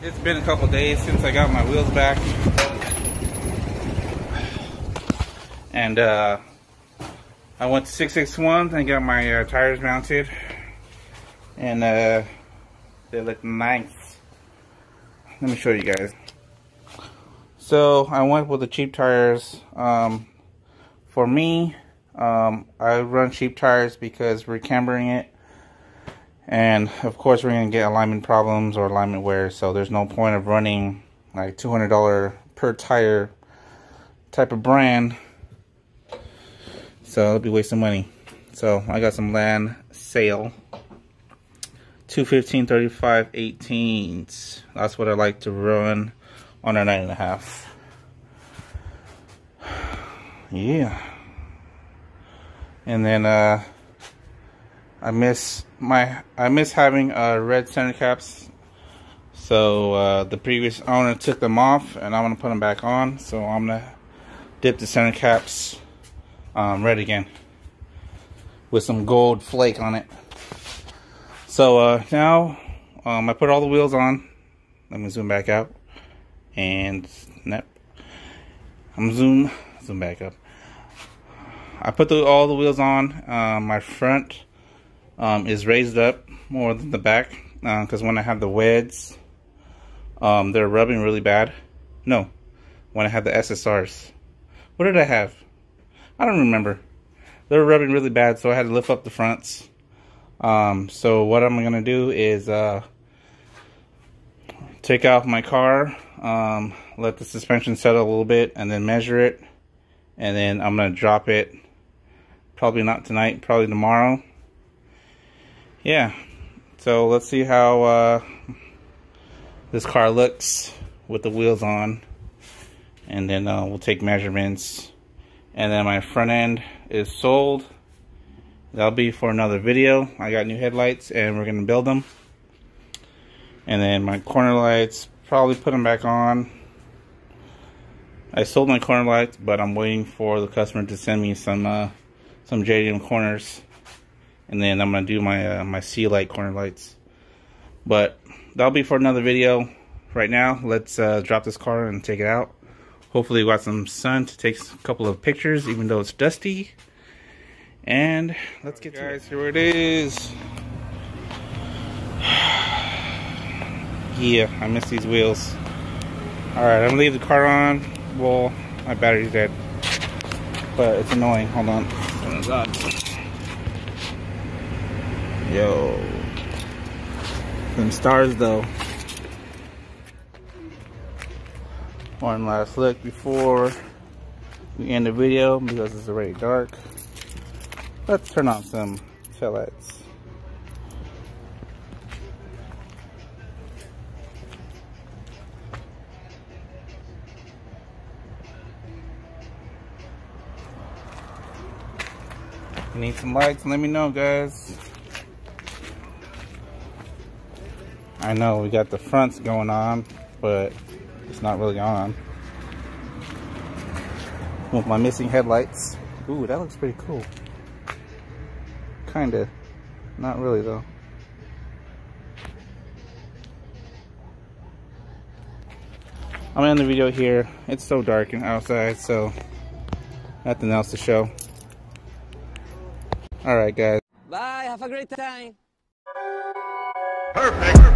It's been a couple days since I got my wheels back, and I went to 661 and got my tires mounted, and they look nice. Let me show you guys. So I went with the cheap tires. For me, I run cheap tires because we're cambering it, and of course we're going to get alignment problems or alignment wear, so there's no point of running like $200 per tire type of brand, so it'll be wasting money. So I got some Lan Sai 215/35/18s. That's what I like to run on a 9.5. Yeah. And then I miss having red center caps, so the previous owner took them off, and I'm gonna put them back on. So I'm gonna dip the center caps red again with some gold flake on it. So now I put all the wheels on. Let me zoom back out, and snap. I'm zoom back up. I put all the wheels on. My front is raised up more than the back, because when I have the WEDs, they're rubbing really bad. No, when I have the SSRs, what did I have? I don't remember. They were rubbing really bad, so I had to lift up the fronts. So what I'm gonna do is take off my car, let the suspension settle a little bit, and then measure it, and then I'm gonna drop it. Probably not tonight. Probably tomorrow. Yeah, so let's see how this car looks with the wheels on, and then we'll take measurements. And then my front end is sold. That'll be for another video. I got new headlights, and we're gonna build them. And then my corner lights, probably put them back on. I sold my corner lights, but I'm waiting for the customer to send me some JDM corners. And then I'm gonna do my my C light corner lights, but that'll be for another video. Right now, let's drop this car and take it out. Hopefully, we got some sun to take a couple of pictures, even though it's dusty. And let's get to it. Here it is. Yeah, I miss these wheels. All right, I'm gonna leave the car on. Well, my battery's dead, but it's annoying. Hold on. Turn it on. Yo, them stars though. One last look before we end the video because it's already dark. Let's turn on some tail lights. You need some lights? Let me know, guys. I know we got the fronts going on, but it's not really on. With my missing headlights. Ooh, that looks pretty cool. Kinda. Not really though. I'm gonna end the video here. It's so dark and outside, so nothing else to show. Alright guys. Bye, have a great time. Perfect.